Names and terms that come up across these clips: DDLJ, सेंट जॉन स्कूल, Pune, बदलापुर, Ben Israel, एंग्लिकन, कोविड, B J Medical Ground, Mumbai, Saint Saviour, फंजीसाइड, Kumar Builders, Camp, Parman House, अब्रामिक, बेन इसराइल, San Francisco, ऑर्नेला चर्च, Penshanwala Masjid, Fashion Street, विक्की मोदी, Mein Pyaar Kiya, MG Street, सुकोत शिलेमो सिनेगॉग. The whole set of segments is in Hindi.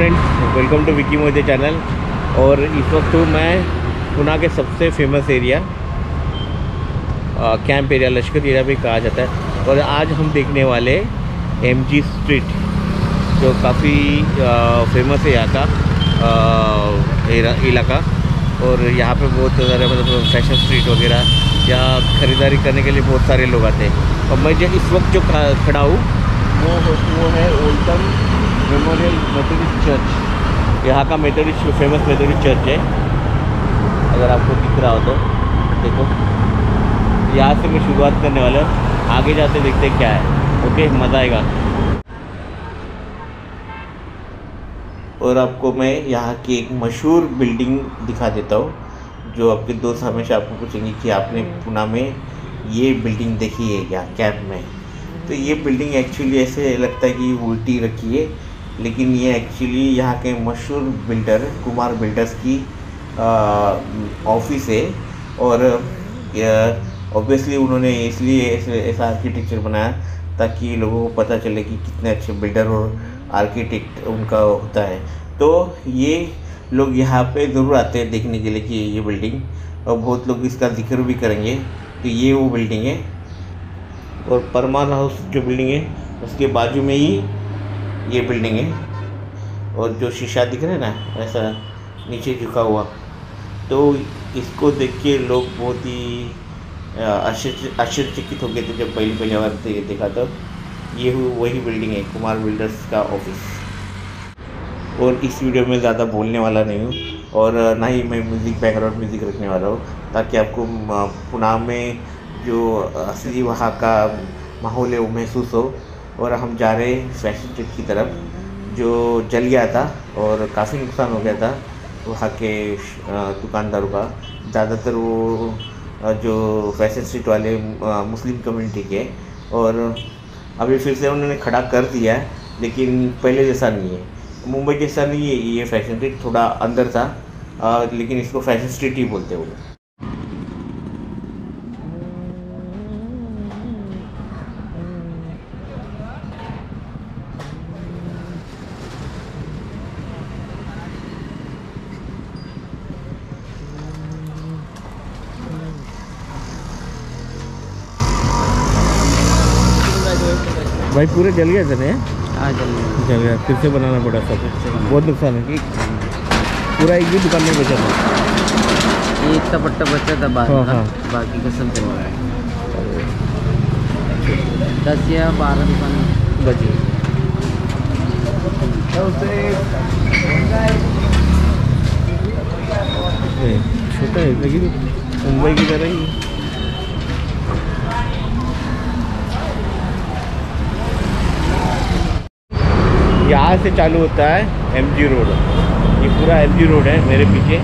Friend, welcome to विक्की मोदी channel. और इस वक्त मैं पुणे के सबसे famous area camp area, Lashkar area भी कहा जाता है। और आज हम देखने वाले एमजी स्ट्रीट, जो काफ़ी फेमस है यहाँ का इलाका। और यहाँ पे बहुत सारे मतलब फैशन स्ट्रीट वगैरह या ख़रीदारी करने के लिए बहुत सारे लोग आते हैं। और मैं जो इस वक्त जो खड़ा हूँ वो है ओल्डम मेमोरियल मेथोडिस्ट चर्च। यहाँ का मेथोडिस्ट फेमस मेथोडिस्ट चर्च है। अगर आपको दिख रहा हो तो देखो, यहाँ से मैं शुरुआत करने वाला हूँ। आगे जाते देखते क्या है। ओके, मज़ा आएगा। और आपको मैं यहाँ की एक मशहूर बिल्डिंग दिखा देता हूँ, जो आपके दोस्त हमेशा आपको पूछेंगे कि आपने पुणे में ये बिल्डिंग देखी है क्या कैंप में। तो ये बिल्डिंग एक्चुअली ऐसे लगता है कि उल्टी रखी है, लेकिन ये एक्चुअली यहाँ के मशहूर बिल्डर कुमार बिल्डर्स की ऑफिस है। और ऑब्वियसली उन्होंने इसलिए ऐसा आर्किटेक्चर बनाया ताकि लोगों को पता चले कि कितने अच्छे बिल्डर और आर्किटेक्ट उनका होता है। तो ये लोग यहाँ पे ज़रूर आते हैं देखने के लिए कि ये बिल्डिंग, और बहुत लोग इसका जिक्र भी करेंगे। तो ये वो बिल्डिंग है। और परमान हाउस जो बिल्डिंग है उसके बाजू में ही ये बिल्डिंग है। और जो शीशा दिख रहा है ना, ऐसा नीचे झुका हुआ, तो इसको देख के लोग बहुत ही आश्चर्यचकित हो गए थे जब पहली बार देखा था। ये वही बिल्डिंग है, कुमार बिल्डर्स का ऑफिस। और इस वीडियो में ज़्यादा बोलने वाला नहीं हूँ, और ना ही मैं बैकग्राउंड म्यूज़िक रखने वाला हूँ, ताकि आपको पुणे में जो असली वहाँ का माहौल है वो महसूस हो। और हम जा रहे हैं फैशन स्ट्रीट की तरफ, जो जल गया था और काफ़ी नुकसान हो गया था वहाँ के दुकानदारों का। ज़्यादातर वो जो फैशन स्ट्रीट वाले मुस्लिम कम्युनिटी के, और अभी फिर से उन्होंने खड़ा कर दिया है, लेकिन पहले जैसा नहीं है, मुंबई जैसा नहीं है। ये फैशन स्ट्रीट थोड़ा अंदर था, लेकिन इसको फैशन स्ट्रीट ही बोलते हैं वो। भाई पूरे जल गए थे ना? हाँ, जल गया। फिर से बनाना पड़ा सब, बहुत नुकसान है। पूरा एक भी दुकान में बचा था, एक टपट्टा बचा था बाकी का सब जल गया। 10 या 12 दुकान बची। छोटा है लेकिन मुंबई की तरह ही। यहाँ से चालू होता है एमजी रोड। ये पूरा एमजी रोड है मेरे पीछे।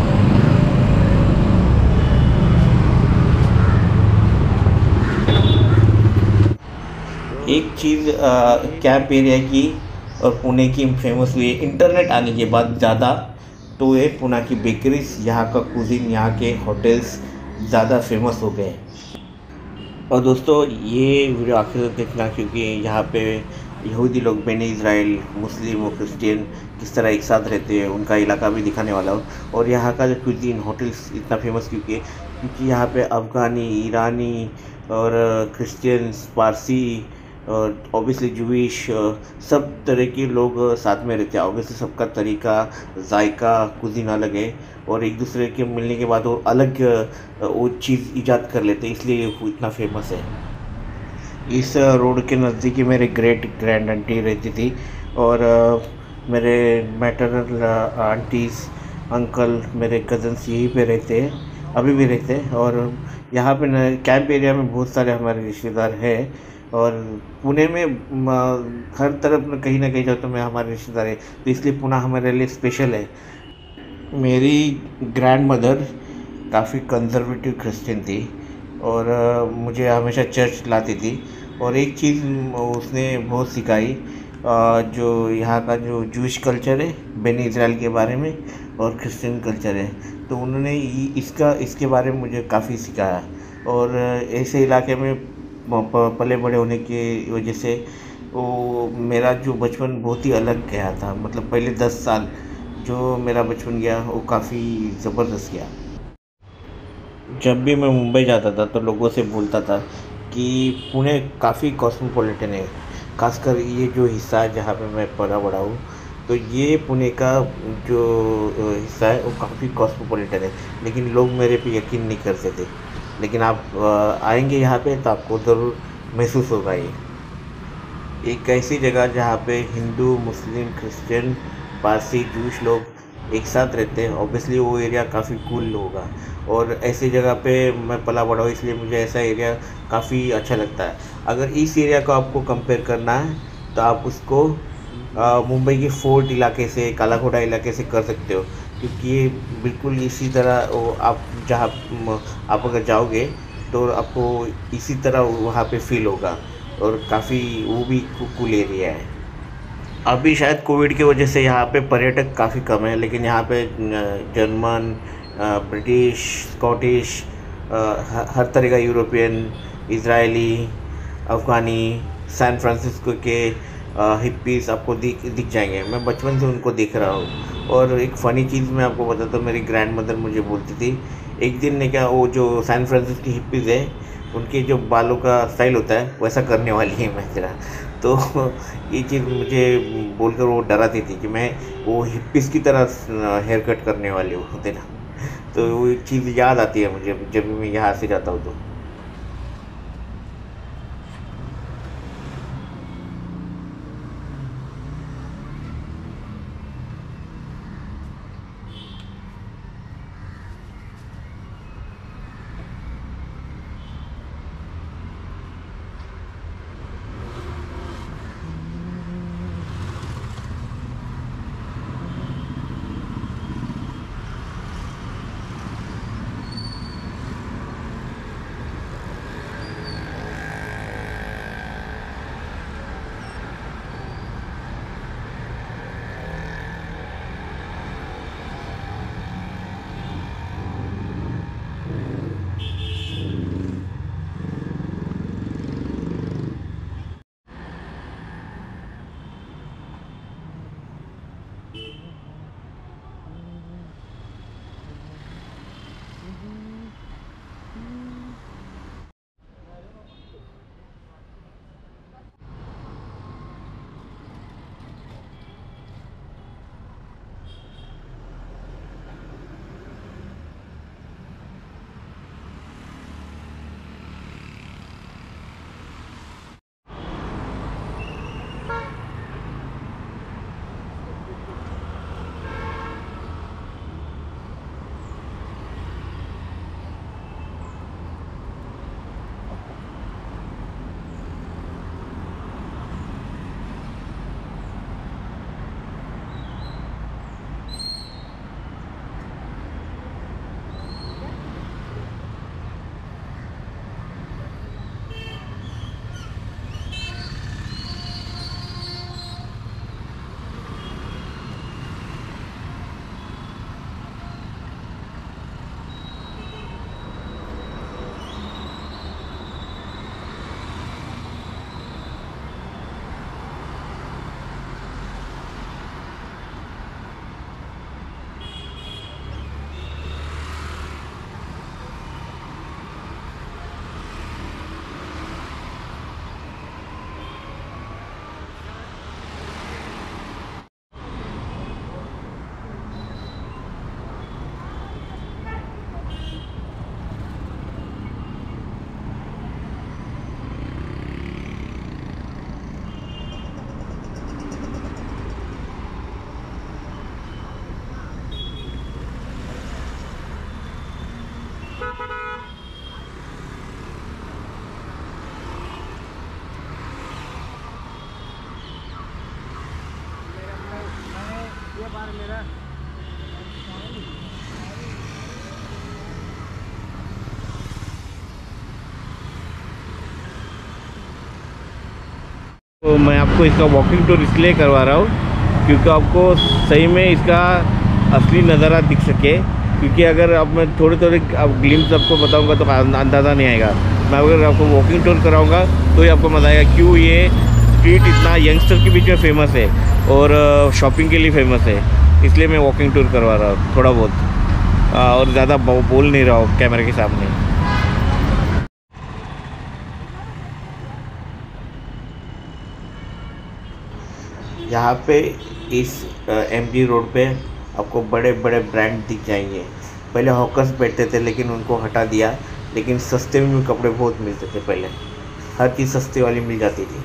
एक चीज़ कैंप एरिया की और पुणे की फेमस हुई है इंटरनेट आने के बाद ज़्यादा, तो ये पुणे की बेकरीज, यहाँ का कुजीन, यहाँ के होटल्स ज़्यादा फेमस हो गए। और दोस्तों ये वीडियो आखिर तक देखना, क्योंकि यहाँ पे यहूदी लोग, बेन इसराइल, मुस्लिम और क्रिश्चियन किस तरह एक साथ रहते हैं, उनका इलाका भी दिखाने वाला हूँ। और यहाँ का जो क्यूजीन, होटल्स इतना फेमस क्योंकि यहाँ पे अफ़गानी, ईरानी और क्रिश्चियंस, पारसी और ऑब्वियसली जूश, सब तरह के लोग साथ में रहते हैं। ऑब्वियसली सबका तरीका, जायका, कुजीन अलग है, और एक दूसरे के मिलने के बाद वो अलग वो चीज़ ईजाद कर लेते हैं, इसलिए इतना फेमस है। इस रोड के नज़दीक ही मेरे ग्रेट ग्रैंड आंटी रहती थी, और मेरे मैटरनल आंटीज़, अंकल, मेरे कज़न्स यहीं पे रहते हैं, अभी भी रहते हैं। और यहाँ पे कैंप एरिया में बहुत सारे हमारे रिश्तेदार हैं, और पुणे में हर तरफ में कहीं ना कहीं जाते में हमारे रिश्तेदार हैं, तो इसलिए पुणे हमारे लिए स्पेशल है। मेरी ग्रैंड मदर काफ़ी कंजर्वेटिव क्रिश्चियन थी, और मुझे हमेशा चर्च लाती थी। और एक चीज़ उसने बहुत सिखाई, जो यहाँ का जो जूश कल्चर है, बेन इसराइल के बारे में, और क्रिश्चियन कल्चर है, तो उन्होंने इसके बारे में मुझे काफ़ी सिखाया। और ऐसे इलाके में पले बड़े होने की वजह से तो मेरा जो बचपन बहुत ही अलग गया था, मतलब पहले 10 साल जो मेरा बचपन गया वो काफ़ी ज़बरदस्त गया। जब भी मैं मुंबई जाता था तो लोगों से बोलता था कि पुणे काफ़ी कॉस्मोपॉलिटन है, खासकर ये जो हिस्सा है जहाँ पर मैं पला बड़ा हूँ, तो ये पुणे का जो हिस्सा है वो काफ़ी कॉस्मोपॉलिटन है, लेकिन लोग मेरे पे यकीन नहीं करते थे। लेकिन आप आएंगे यहाँ पे तो आपको ज़रूर महसूस होगा ये एक ऐसी जगह जहाँ पे Hindu, Muslim, Christian, Parsi, Jewish लोग एक साथ रहते हैं। ऑब्वियसली वो एरिया काफ़ी कूल होगा और ऐसी जगह पे मैं पला बड़ा हूँ, इसलिए मुझे ऐसा एरिया काफ़ी अच्छा लगता है। अगर इस एरिया को आपको कंपेयर करना है तो आप उसको मुंबई के फोर्ट इलाके से, कालाघोड़ा इलाके से कर सकते हो, क्योंकि ये बिल्कुल इसी तरह आप जहाँ आप अगर जाओगे तो आपको इसी तरह वहाँ पे फील होगा और काफ़ी वो भी कूल एरिया है। अभी शायद कोविड की वजह से यहाँ पे पर्यटक काफ़ी कम है, लेकिन यहाँ पे जर्मन, ब्रिटिश, स्कॉटिश, हर तरह का European, Israeli, Afghani, San Francisco के हिप्पीज़ आपको दिख जाएंगे। मैं बचपन से उनको देख रहा हूँ। और एक फ़नी चीज़ मैं आपको बताता हूँ, मेरी ग्रैंड मदर मुझे बोलती थी एक दिन ने क्या, वो जो सैन फ्रांसिस्को की हिप्पीज़ है उनके जो बालों का स्टाइल होता है वैसा करने वाली है मैं ज़रा, तो ये चीज़ मुझे बोलकर वो डराती थी कि मैं वो हिप्पीज़ की तरह हेयर कट करने वाली हूँ ना, तो वो चीज़ याद आती है मुझे जब मैं यहाँ से जाता हूँ। तो तो मैं आपको इसका वॉकिंग टूर इसलिए करवा रहा हूँ क्योंकि आपको सही में इसका असली नज़ारा दिख सके, क्योंकि अगर अब मैं थोड़े थोड़े अब ग्लिम्स आपको बताऊँगा तो अंदाज़ा नहीं आएगा। मैं अगर आपको वॉकिंग टूर कराऊँगा तो ही आपको मज़ा आएगा क्यों ये स्ट्रीट इतना यंगस्टर के बीच में फेमस है और शॉपिंग के लिए फेमस है, इसलिए मैं वॉकिंग टूर करवा रहा हूँ थोड़ा बहुत और ज़्यादा बोल नहीं रहा हूँ कैमरे के सामने। यहाँ पे इस एमजी रोड पे आपको बड़े बड़े ब्रांड दिख जाएंगे। पहले हॉकर्स बैठते थे लेकिन उनको हटा दिया, लेकिन सस्ते में कपड़े बहुत मिलते थे, पहले हर चीज़ सस्ते वाली मिल जाती थी।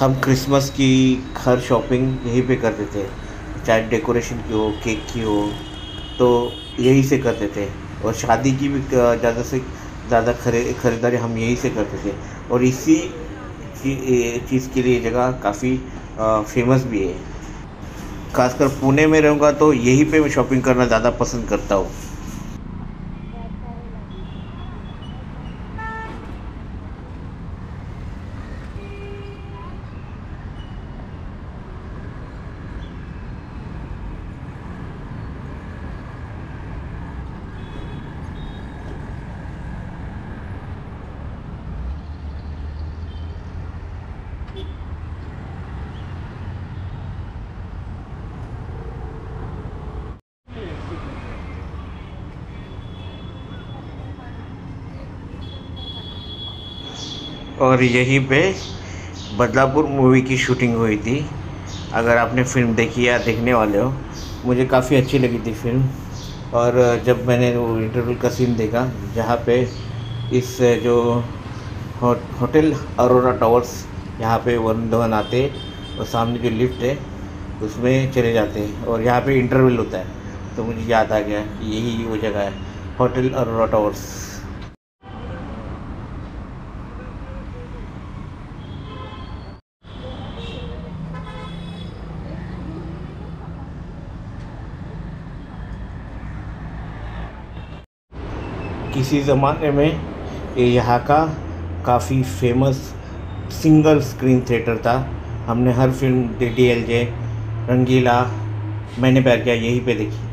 हम क्रिसमस की हर शॉपिंग यहीं पे करते थे, चाहे डेकोरेशन की हो, केक की हो, तो यहीं से करते थे। और शादी की भी ज़्यादा से ज़्यादा खरीदारी हम यहीं से करते थे। और इसी चीज़ के लिए ये जगह काफ़ी फेमस भी है। खासकर पुणे में रहूँगा तो यहीं पे मैं शॉपिंग करना ज़्यादा पसंद करता हूँ। और यहीं पे बदलापुर मूवी की शूटिंग हुई थी। अगर आपने फ़िल्म देखी या देखने वाले हो, मुझे काफ़ी अच्छी लगी थी फिल्म। और जब मैंने वो इंटरवल का सीन देखा जहाँ पे इस जो होटल अरोरा टावर्स, यहाँ पे वन धवन आते और सामने जो लिफ्ट है उसमें चले जाते हैं और यहाँ पे इंटरवल होता है, तो मुझे याद आ गया कि यही वो जगह है, होटल अरोरा टावर्स। किसी ज़माने में यहाँ का काफ़ी फेमस सिंगल स्क्रीन थिएटर था। हमने हर फिल्म DDLJ, रंगीला, मैंने प्यार किया यहीं पे देखी।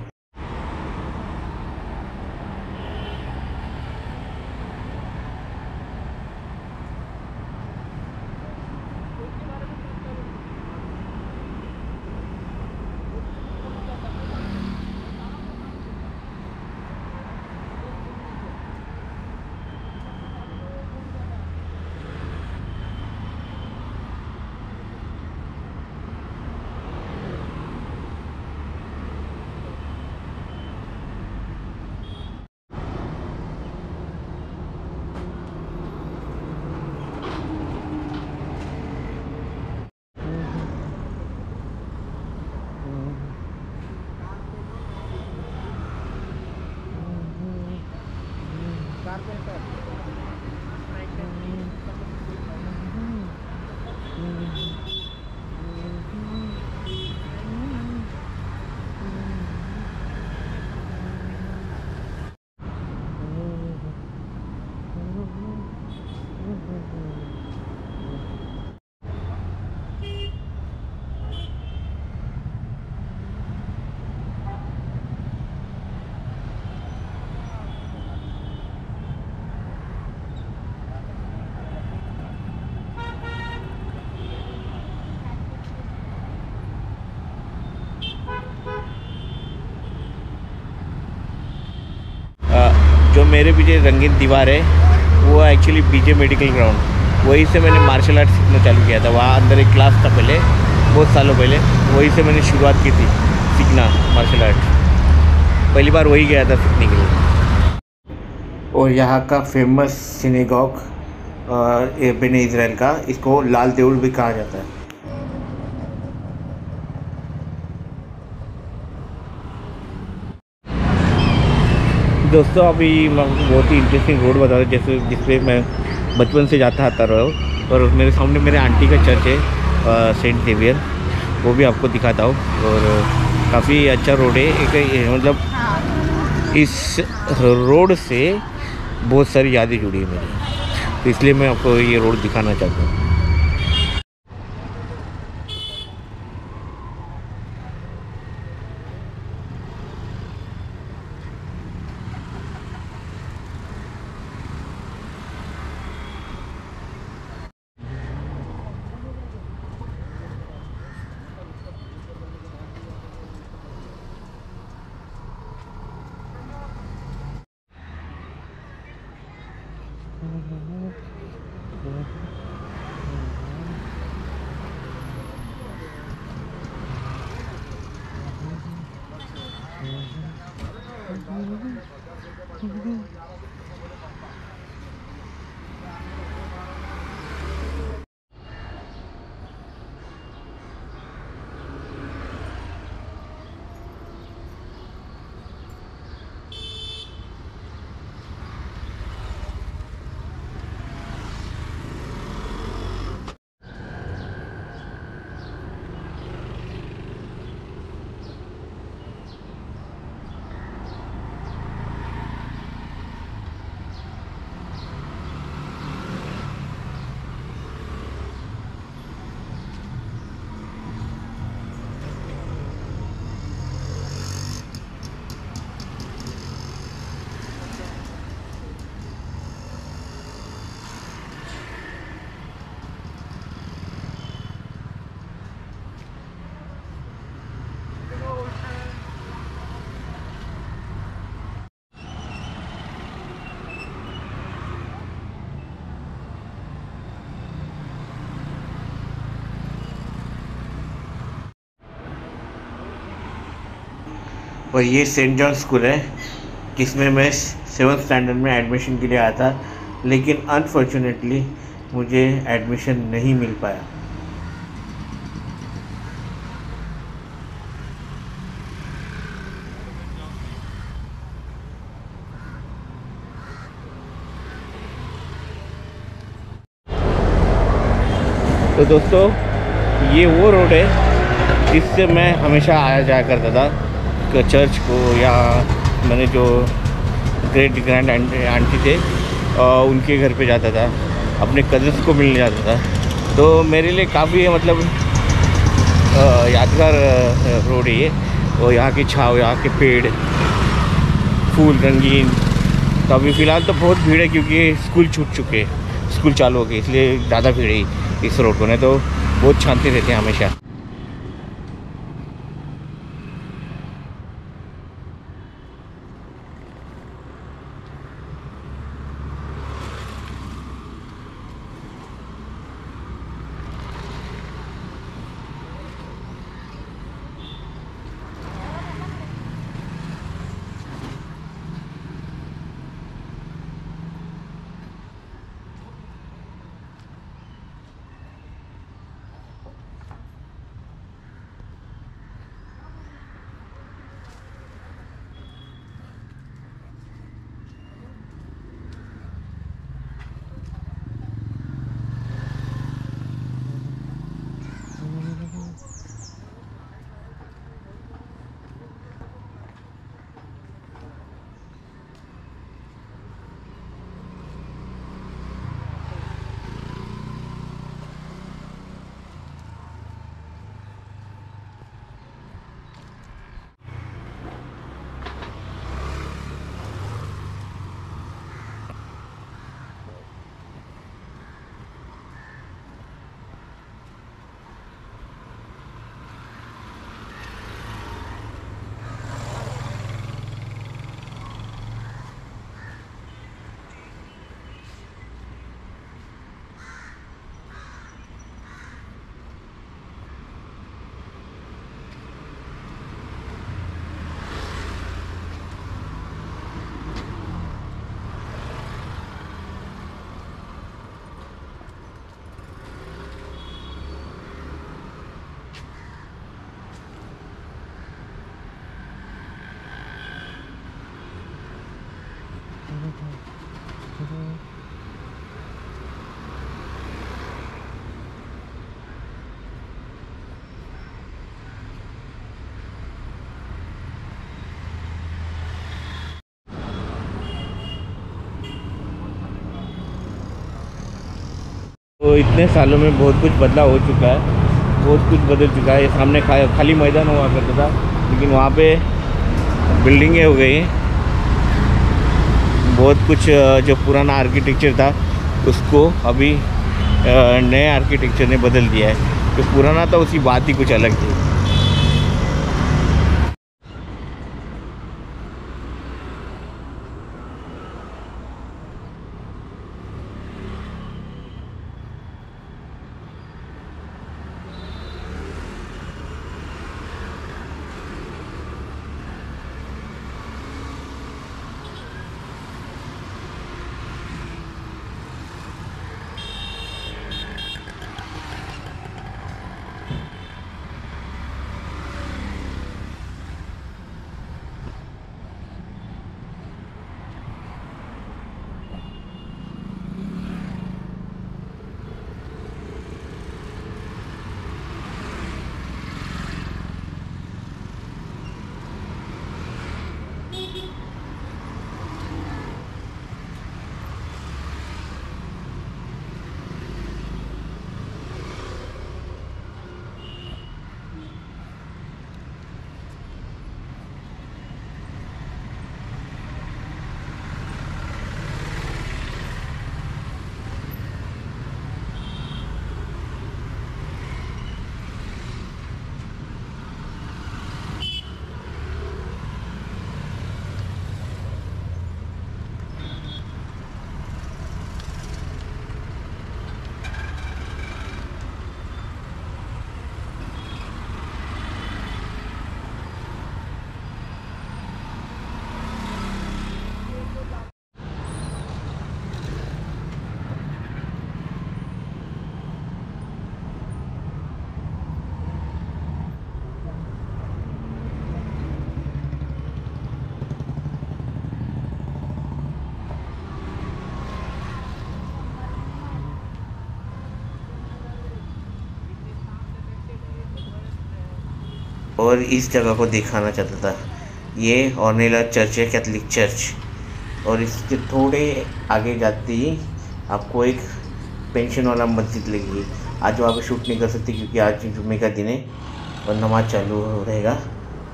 मेरे पीछे रंगीन दीवार है, वो एक्चुअली BJ मेडिकल ग्राउंड, वहीं से मैंने मार्शल आर्ट सीखना चालू किया था। वहाँ अंदर एक क्लास था पहले, बहुत सालों पहले, वहीं से मैंने शुरुआत की थी सीखना मार्शल आर्ट। पहली बार वही गया था सीखने के लिए। और यहाँ का फेमस सिनेगॉग बेन इज़राइल का, इसको लाल देउल भी कहा जाता है। दोस्तों अभी मैं बहुत ही इंटरेस्टिंग रोड बता रहा हूँ जैसे जिससे मैं बचपन से जाता आता रहा हूँ। और मेरे सामने मेरे आंटी का चर्च है सेंट सेवियर, वो भी आपको दिखाता हूँ। और काफ़ी अच्छा रोड है, एक मतलब इस रोड से बहुत सारी यादें जुड़ी है मेरी, इसलिए मैं आपको ये रोड दिखाना चाहता हूँ। और ये सेंट जॉन स्कूल है जिसमें मैं 7th स्टैंडर्ड में एडमिशन के लिए आया था, लेकिन अनफॉर्चुनेटली मुझे एडमिशन नहीं मिल पाया। तो दोस्तों ये वो रोड है जिससे मैं हमेशा आया जाया करता था चर्च को, या मैंने जो ग्रेट ग्रैंड आंटी थे उनके घर पे जाता था, अपने कजन्स को मिलने जाता था। तो मेरे लिए काफ़ी मतलब यादगार रोड है ये, और यहाँ की छाव, यहाँ के पेड़, फूल रंगीन। तो अभी फ़िलहाल तो बहुत भीड़ है क्योंकि स्कूल छूट चुके हैं, स्कूल चालू हो गए, इसलिए ज़्यादा भीड़ है इस रोड को, नहीं तो बहुत शांति रहती है हमेशा। तो इतने सालों में बहुत कुछ बदलाव हो चुका है, बहुत कुछ बदल चुका है। सामने खाली मैदान हुआ करता था, लेकिन वहाँ पे बिल्डिंगें हो गई, बहुत कुछ जो पुराना आर्किटेक्चर था उसको अभी नए आर्किटेक्चर ने बदल दिया है। जो पुराना था उसकी बात ही कुछ अलग थी। और इस जगह को दिखाना चाहता था, ये ऑर्नेला चर्च है, कैथलिक चर्च। और इसके थोड़े आगे जाते ही आपको एक पेंशन वाला मस्जिद लगेगी। आज वहाँ पर शूट नहीं कर सकते क्योंकि आज जुम्मे का दिन है और नमाज चालू रहेगा।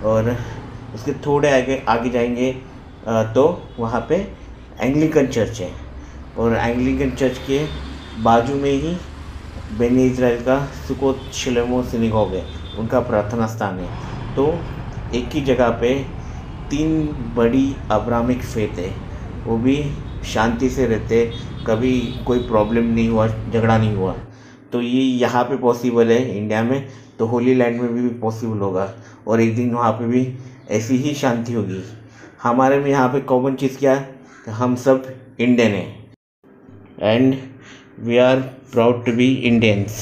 और उसके थोड़े आगे जाएंगे तो वहाँ पे एंग्लिकन चर्च है, और एंग्लिकन चर्च के बाजू में ही बेन इजराइल का सुकोत शिलेमो सिनेगॉग है, उनका प्रार्थना स्थान है। तो एक ही जगह पे तीन बड़ी अब्रामिक फेथ है, वो भी शांति से रहते, कभी कोई प्रॉब्लम नहीं हुआ, झगड़ा नहीं हुआ। तो ये यहाँ पे पॉसिबल है इंडिया में, तो होली लैंड में भी पॉसिबल होगा और एक दिन वहाँ पे भी ऐसी ही शांति होगी। हमारे में यहाँ पे कॉमन चीज़ क्या है, हम सब इंडियन हैं and we are proud to be Indians.